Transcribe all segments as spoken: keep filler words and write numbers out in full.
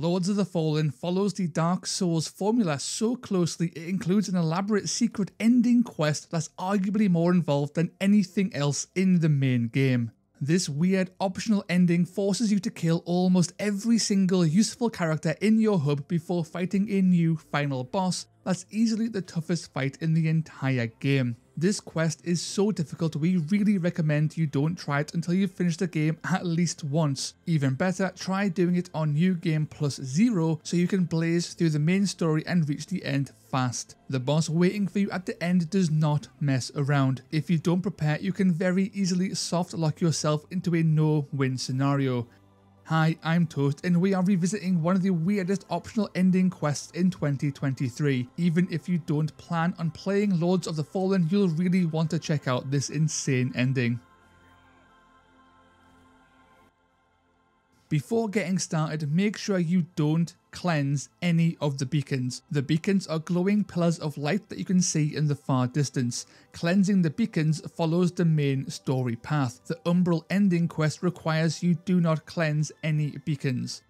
Lords of the Fallen follows the Dark Souls formula so closely it includes an elaborate secret ending quest that's arguably more involved than anything else in the main game. This weird optional ending forces you to kill almost every single useful character in your hub before fighting a new final boss that's easily the toughest fight in the entire game. This quest is so difficult we really recommend you don't try it until you've finished the game at least once. Even better, try doing it on New Game Plus Zero so you can blaze through the main story and reach the end fast. The boss waiting for you at the end does not mess around. If you don't prepare, you can very easily soft lock yourself into a no-win scenario. Hi, I'm Toast, and we are revisiting one of the weirdest optional ending quests in twenty twenty-three. Even if you don't plan on playing Lords of the Fallen, you'll really want to check out this insane ending. Before getting started, make sure you don't cleanse any of the beacons. The beacons are glowing pillars of light that you can see in the far distance. Cleansing the beacons follows the main story path. The Umbral ending quest requires you do not cleanse any beacons.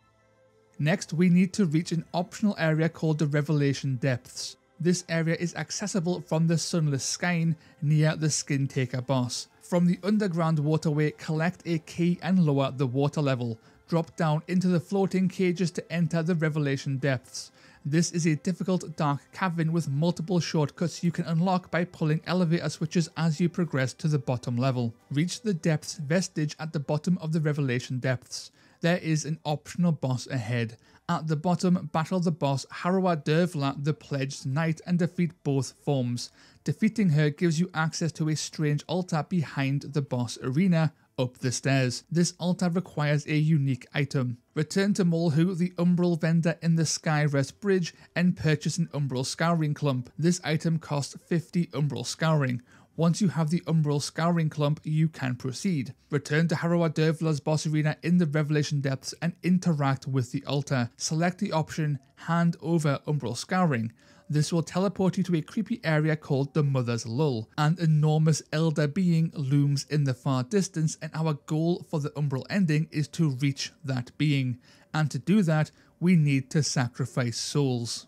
Next, we need to reach an optional area called the Revelation Depths. This area is accessible from the Sunless Skein near the Skin-Taker boss. From the underground waterway, collect a key and lower the water level. Drop down into the floating cages to enter the Revelation Depths. This is a difficult dark cavern with multiple shortcuts you can unlock by pulling elevator switches as you progress to the bottom level. Reach the Depths Vestige at the bottom of the Revelation Depths. There is an optional boss ahead. At the bottom, battle the boss Harrower Dervla the Pledged Knight and defeat both forms. Defeating her gives you access to a strange altar behind the boss arena, up the stairs. This altar requires a unique item. Return to Molhu, the Umbral vendor in the Skyrest Bridge, and purchase an Umbral Scouring Clump. This item costs fifty Umbral Scouring. Once you have the Umbral Scouring Clump, you can proceed. Return to Harrower Dervla's boss arena in the Revelation Depths and interact with the altar. Select the option, hand over Umbral Scouring. This will teleport you to a creepy area called the Mother's Lull. An enormous elder being looms in the far distance, and our goal for the Umbral ending is to reach that being. And to do that, we need to sacrifice souls.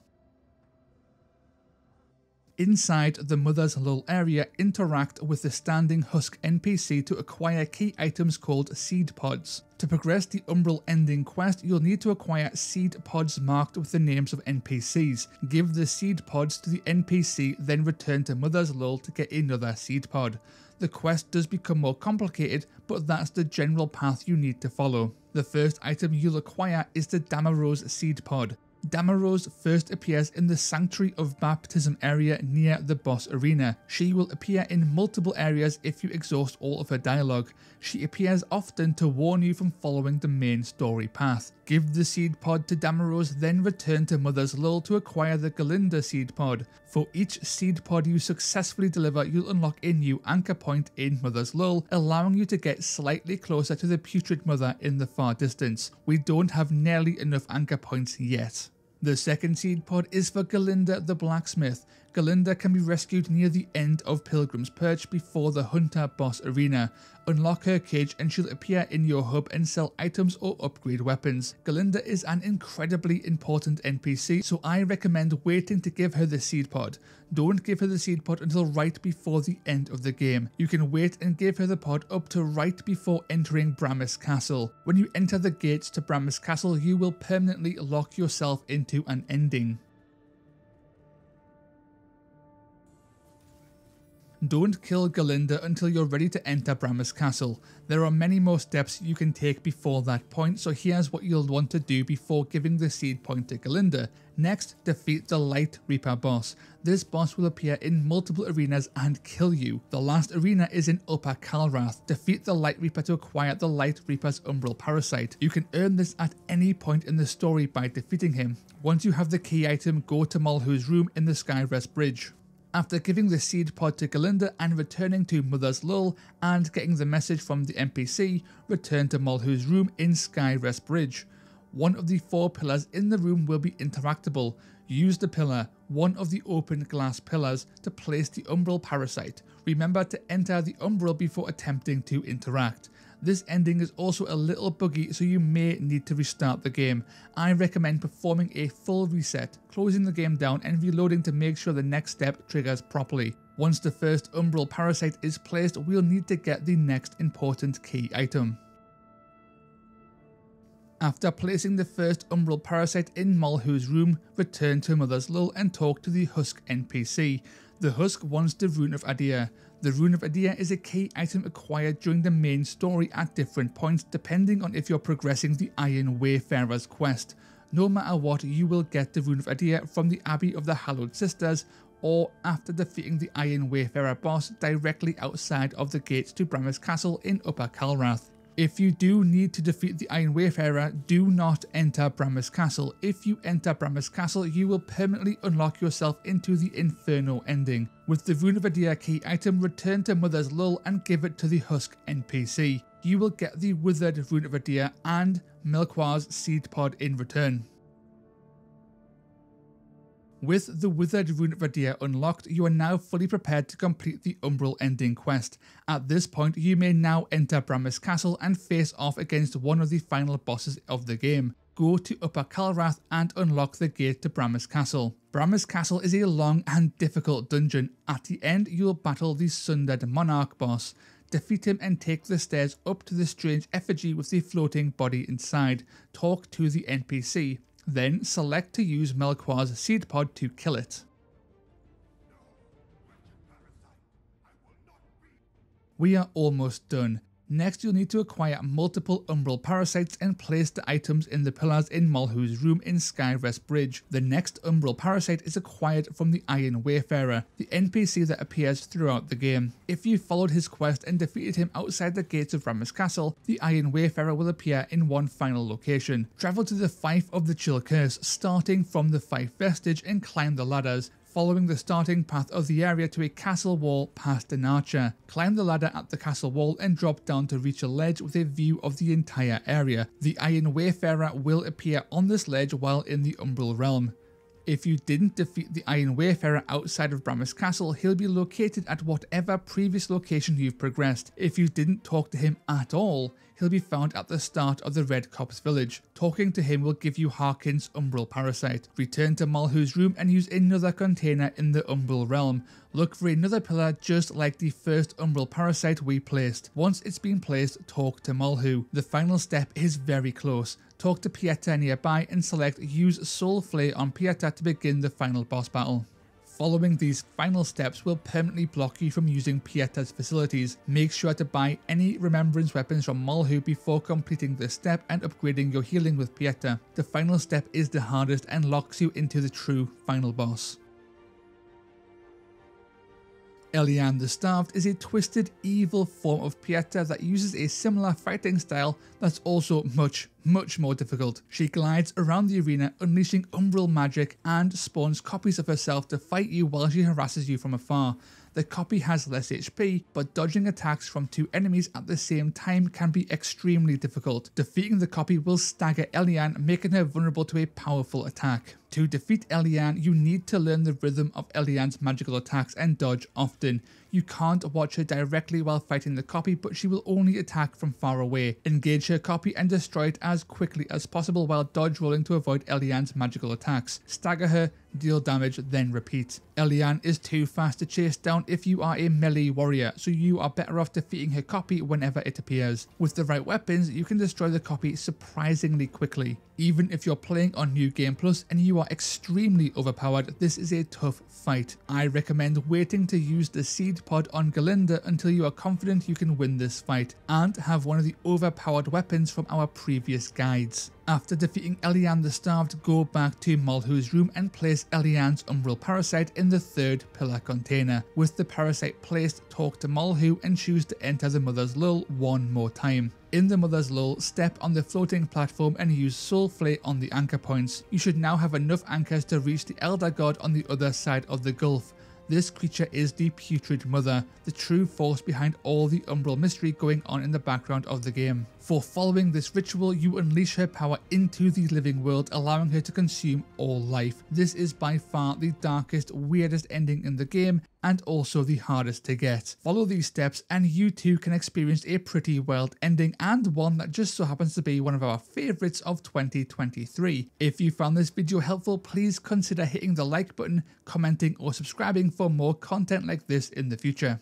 Inside the Mother's Lull area, interact with the Standing Husk N P C to acquire key items called Seed Pods. To progress the Umbral ending quest, you'll need to acquire Seed Pods marked with the names of N P Cs. Give the Seed Pods to the N P C, then return to Mother's Lull to get another Seed Pod. The quest does become more complicated, but that's the general path you need to follow. The first item you'll acquire is the Dameroze Seed Pod. Dameroze first appears in the Sanctuary of Baptism area near the boss arena. She will appear in multiple areas if you exhaust all of her dialogue. She appears often to warn you from following the main story path. Give the Seed Pod to Dameroze, then return to Mother's Lull to acquire the Galinda Seed Pod. For each Seed Pod you successfully deliver, you'll unlock a new anchor point in Mother's Lull, allowing you to get slightly closer to the Putrid Mother in the far distance. We don't have nearly enough anchor points yet. The second Seed Pod is for Galinda the Blacksmith. Galinda can be rescued near the end of Pilgrim's Perch before the Hunter boss arena. Unlock her cage and she'll appear in your hub and sell items or upgrade weapons. Galinda is an incredibly important N P C, so I recommend waiting to give her the Seed Pod. Don't give her the Seed Pod until right before the end of the game. You can wait and give her the pod up to right before entering Bramis Castle. When you enter the gates to Bramis Castle, you will permanently lock yourself into an ending. Don't kill Galinda until you're ready to enter Bramis Castle. There are many more steps you can take before that point, so here's what you'll want to do before giving the seed point to Galinda. Next, defeat the Light Reaper boss. This boss will appear in multiple arenas and kill you. The last arena is in Upper Calrath. Defeat the Light Reaper to acquire the Light Reaper's Umbral Parasite. You can earn this at any point in the story by defeating him. Once you have the key item, go to Molhu's room in the Skyrest Bridge. After giving the Seed Pod to Galinda and returning to Mother's Lull and getting the message from the N P C, return to Molhu's room in Skyrest Bridge. One of the four pillars in the room will be interactable. Use the pillar, one of the open glass pillars, to place the Umbral Parasite. Remember to enter the Umbral before attempting to interact. This ending is also a little buggy, so you may need to restart the game. I recommend performing a full reset, closing the game down and reloading to make sure the next step triggers properly. Once the first Umbral Parasite is placed, we'll need to get the next important key item. After placing the first Umbral Parasite in Molhu's room, return to Mother's Lull and talk to the Husk N P C. The Husk wants the Rune of Adia. The Rune of Adia is a key item acquired during the main story at different points depending on if you're progressing the Iron Wayfarer's quest. No matter what, you will get the Rune of Adia from the Abbey of the Hallowed Sisters or after defeating the Iron Wayfarer boss directly outside of the gates to Bramis Castle in Upper Calrath. If you do need to defeat the Iron Wayfarer, do not enter Bramis Castle. If you enter Bramis Castle, you will permanently unlock yourself into the Inferno ending. With the Rune of Adyr key item, return to Mother's Lull and give it to the Husk N P C. You will get the Withered Rune of Adia and Melchior's Seed Pod in return. With the Withered Rune of Adia unlocked, you are now fully prepared to complete the Umbral ending quest. At this point, you may now enter Bramis Castle and face off against one of the final bosses of the game. Go to Upper Calrath and unlock the gate to Bramis Castle. Bramis Castle is a long and difficult dungeon. At the end, you'll battle the Sundered Monarch boss. Defeat him and take the stairs up to the strange effigy with the floating body inside. Talk to the N P C. Then select to use Melchior's Seed Pod to kill it. We are almost done. Next, you'll need to acquire multiple Umbral Parasites and place the items in the pillars in Molhu's room in Skyrest Bridge. The next Umbral Parasite is acquired from the Iron Wayfarer, the N P C that appears throughout the game. If you followed his quest and defeated him outside the gates of Bramis Castle, the Iron Wayfarer will appear in one final location. Travel to the Fife of the Chill Curse, starting from the Fife Vestige, and climb the ladders, following the starting path of the area to a castle wall past an archer. Climb the ladder at the castle wall and drop down to reach a ledge with a view of the entire area. The Iron Wayfarer will appear on this ledge while in the Umbral Realm. If you didn't defeat the Iron Wayfarer outside of Bramis Castle, he'll be located at whatever previous location you've progressed. If you didn't talk to him at all, he'll be found at the start of the Red Copse village. Talking to him will give you Harkin's Umbral Parasite. Return to Molhu's room and use another container in the Umbral Realm. Look for another pillar just like the first Umbral Parasite we placed. Once it's been placed, talk to Molhu. The final step is very close. Talk to Pieta nearby and select Use Soul Flay on Pieta to begin the final boss battle. Following these final steps will permanently block you from using Pieta's facilities. Make sure to buy any remembrance weapons from Molhu before completing this step and upgrading your healing with Pieta. The final step is the hardest and locks you into the true final boss. Elianne the Starved is a twisted, evil form of Pieta that uses a similar fighting style that's also much, much more difficult. She glides around the arena, unleashing Umbral magic and spawns copies of herself to fight you while she harasses you from afar. The copy has less H P, but dodging attacks from two enemies at the same time can be extremely difficult. Defeating the copy will stagger Elianne, making her vulnerable to a powerful attack. To defeat Elianne, you need to learn the rhythm of Elianne's magical attacks and dodge often. You can't watch her directly while fighting the copy, but she will only attack from far away. Engage her copy and destroy it as quickly as possible while dodge rolling to avoid Elianne's magical attacks. Stagger her, deal damage, then repeat. Elianne is too fast to chase down if you are a melee warrior, so you are better off defeating her copy whenever it appears. With the right weapons, you can destroy the copy surprisingly quickly. Even if you're playing on New Game Plus and you are extremely overpowered, this is a tough fight. I recommend waiting to use the Seed Pod on Galinda until you are confident you can win this fight, and have one of the overpowered weapons from our previous guides. After defeating Elianne the Starved, go back to Molhu's room and place Elianne's Umbral Parasite in the third pillar container. With the parasite placed, talk to Molhu and choose to enter the Mother's Lull one more time. In the Mother's Lull, step on the floating platform and use Soul Flay on the anchor points. You should now have enough anchors to reach the Elder God on the other side of the gulf. This creature is the Putrid Mother, the true force behind all the Umbral mystery going on in the background of the game. For following this ritual, you unleash her power into the living world, allowing her to consume all life. This is by far the darkest, weirdest ending in the game, and also the hardest to get. Follow these steps and you too can experience a pretty wild ending, and one that just so happens to be one of our favourites of twenty twenty-three. If you found this video helpful, please consider hitting the like button, commenting or subscribing for more content like this in the future.